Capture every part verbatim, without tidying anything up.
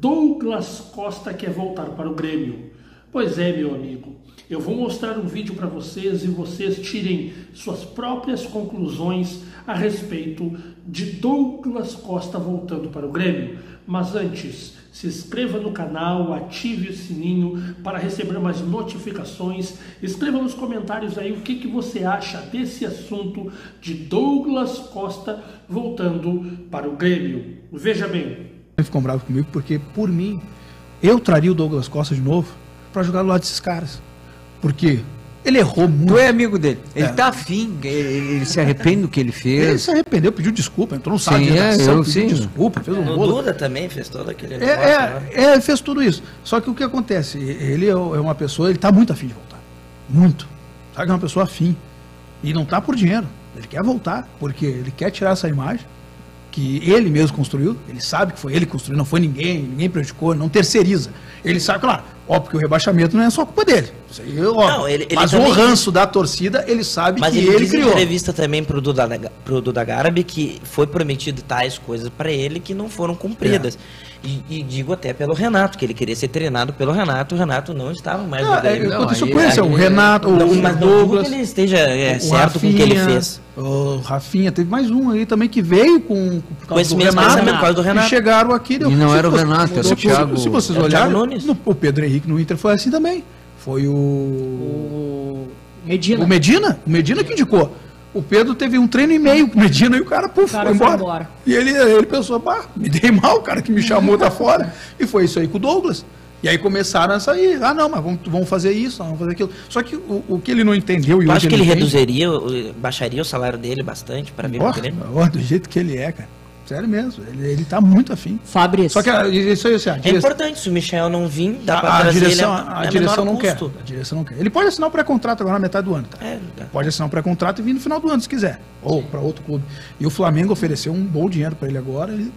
Douglas Costa quer voltar para o Grêmio. Pois é, meu amigo, eu vou mostrar um vídeo para vocês e vocês tirem suas próprias conclusões a respeito de Douglas Costa voltando para o Grêmio. Mas antes, se inscreva no canal, ative o sininho para receber mais notificações. Escreva nos comentários aí o que, que você acha desse assunto de Douglas Costa voltando para o Grêmio. Veja bem. Ficam bravos comigo porque, por mim, eu traria o Douglas Costa de novo para jogar do lado desses caras. Porque ele errou muito. Tu é amigo dele. Ele é. tá afim. Ele, ele se arrepende do que ele fez. Ele se arrependeu, pediu desculpa. Entrou no site de redação, pediu desculpa. Fez um bolo. O Duda também fez todo aquele negócio. É, é, é, ele fez tudo isso. Só que o que acontece? Ele é uma pessoa, ele tá muito afim de voltar. Muito. Sabe, é uma pessoa afim. E não tá por dinheiro. Ele quer voltar, porque ele quer tirar essa imagem que ele mesmo construiu. Ele sabe que foi ele que construiu, não foi ninguém, ninguém prejudicou, não terceiriza. Ele sabe, claro, ó, porque o rebaixamento não é só culpa dele. Isso aí, ó, não, ele, ele mas também... o ranço da torcida, ele sabe mas que ele, ele criou. Mas ele entrevista também pro Duda, pro Duda Garabi que foi prometido tais coisas para ele que não foram cumpridas. É. E, e digo até pelo Renato, que ele queria ser treinado pelo Renato, o Renato não estava mais no Grêmio. Eu conheço o Renato, não, o mas Douglas... Mas não ele esteja é, o certo Rafinha, com o que ele fez. O Rafinha, teve mais um aí também que veio com... com por causa do Renato, por causa do Renato. E chegaram aqui... Deu, e não era o Renato, era o Thiago. Se vocês olharem, o Pedro Henrique no Inter foi assim também. Foi o... o Medina. O Medina? O Medina que indicou. O Pedro teve um treino e meio com o Medina e o cara, puf, o cara foi, embora. foi embora. E ele, ele pensou, pá, me dei mal, o cara que me chamou tá fora. E foi isso aí com o Douglas. E aí começaram a sair, ah não, mas vamos, vamos fazer isso, vamos fazer aquilo. Só que o, o que ele não entendeu... Eu acho que ele entende, reduziria, baixaria o salário dele bastante para vir para o Grêmio. Do jeito que ele é, cara. Sério mesmo, ele, ele tá muito afim. Fabrício. Só que isso aí, assim, a dire... é importante, se o Michael não vir, dá para trazer direção, ele a, a, a, a direção não quer. A direção não quer. Ele pode assinar o pré-contrato agora na metade do ano, tá? É, tá. Pode assinar o pré-contrato e vir no final do ano, se quiser. Ou para outro clube. E o Flamengo ofereceu um bom dinheiro para ele agora, ele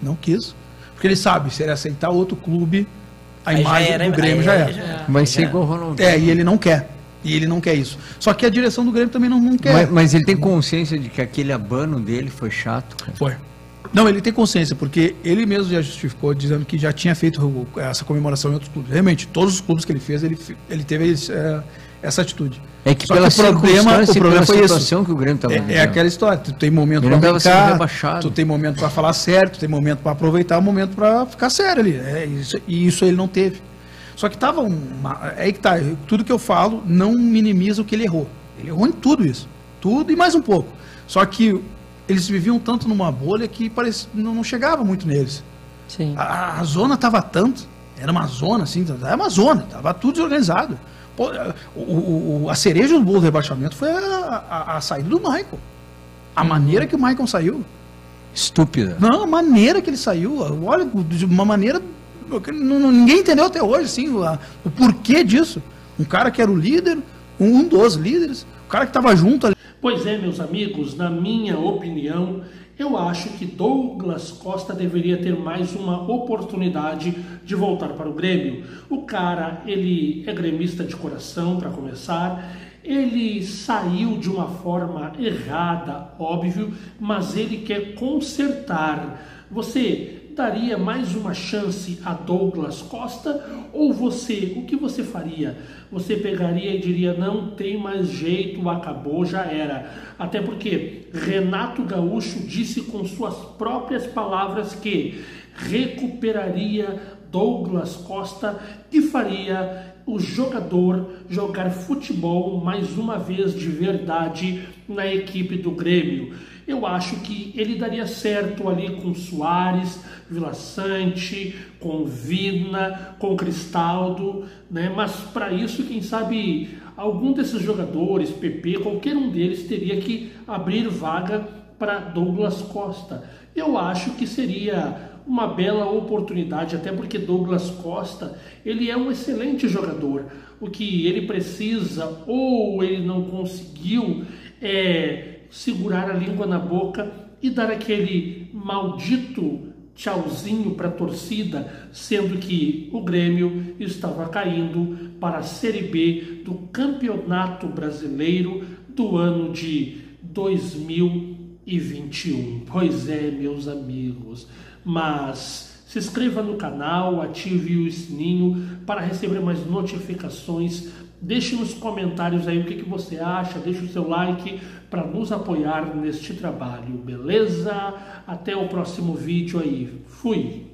não quis. Porque ele sabe, se ele aceitar outro clube, a aí imagem era, do Grêmio já era. Já era. Vai ser igual o Ronaldo. É, e ele não quer. E ele não quer isso. Só que a direção do Grêmio também não, não quer. Mas, mas ele tem consciência de que aquele abano dele foi chato, cara. Foi. Não, ele tem consciência, porque ele mesmo já justificou, dizendo que já tinha feito essa comemoração em outros clubes. Realmente, todos os clubes que ele fez, ele, ele teve esse, é, essa atitude. É que, pela que o problema, o problema foi isso. Que o Grêmio tava é, é aquela história, tu tem momento para brincar, tu tem momento para falar sério, tu tem momento para aproveitar, momento para ficar sério ali. É, isso, e isso ele não teve. Só que tava uma, é que tá, tudo que eu falo não minimiza o que ele errou. Ele errou em tudo isso, tudo e mais um pouco. Só que eles viviam tanto numa bolha que parecia, não chegava muito neles. Sim. A, a zona tava tanto, era uma zona assim, era uma zona, tava tudo desorganizado. Pô, o, o, a cereja do bolo do rebaixamento foi a, a, a saída do Michael. A maneira que o Michael saiu. Estúpida. Não, a maneira que ele saiu, olha, de uma maneira que ninguém entendeu até hoje, assim, a, o porquê disso. Um cara que era o líder, um dos líderes, o cara que tava junto ali. Pois é, meus amigos, na minha opinião, eu acho que Douglas Costa deveria ter mais uma oportunidade de voltar para o Grêmio. O cara, ele é gremista de coração, para começar, ele saiu de uma forma errada, óbvio, mas ele quer consertar. Você daria mais uma chance a Douglas Costa ou você, o que você faria? Você pegaria e diria, não tem mais jeito, acabou, já era. Até porque Renato Gaúcho disse com suas próprias palavras que recuperaria Douglas Costa e faria o jogador jogar futebol mais uma vez de verdade na equipe do Grêmio. Eu acho que ele daria certo ali com Suárez, Vila Sante, com Vina, com Cristaldo, né? Mas para isso, quem sabe, algum desses jogadores, P P, qualquer um deles teria que abrir vaga para Douglas Costa. Eu acho que seria uma bela oportunidade, até porque Douglas Costa, ele é um excelente jogador. O que ele precisa, ou ele não conseguiu, é... segurar a língua na boca e dar aquele maldito tchauzinho para a torcida, sendo que o Grêmio estava caindo para a Série B do Campeonato Brasileiro do ano de dois mil e vinte e um. Pois é, meus amigos, mas Se inscreva no canal, ative o sininho para receber mais notificações. Deixe nos comentários aí o que, que você acha, deixe o seu like para nos apoiar neste trabalho, beleza? Até o próximo vídeo aí. Fui!